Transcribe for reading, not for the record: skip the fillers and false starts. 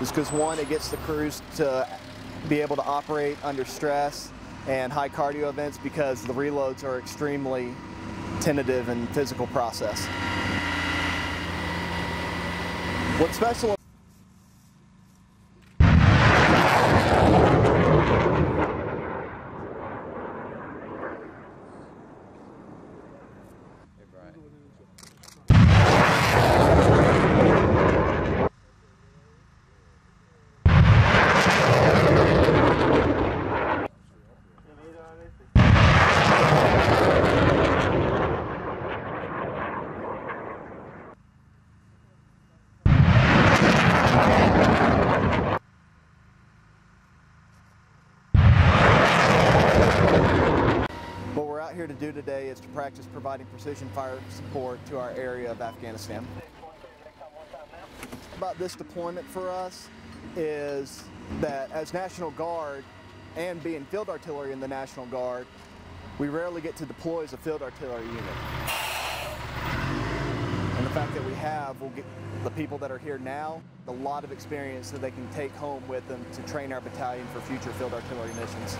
is because, one, it gets the crews to be able to operate under stress and high cardio events because the reloads are extremely tentative and physical process. What's special? Here to do today is to practice providing precision fire support to our area of Afghanistan. About this deployment for us is that as National Guard and being field artillery in the National Guard, we rarely get to deploy as a field artillery unit. And the fact that we have will get the people that are here now a lot of experience that they can take home with them to train our battalion for future field artillery missions.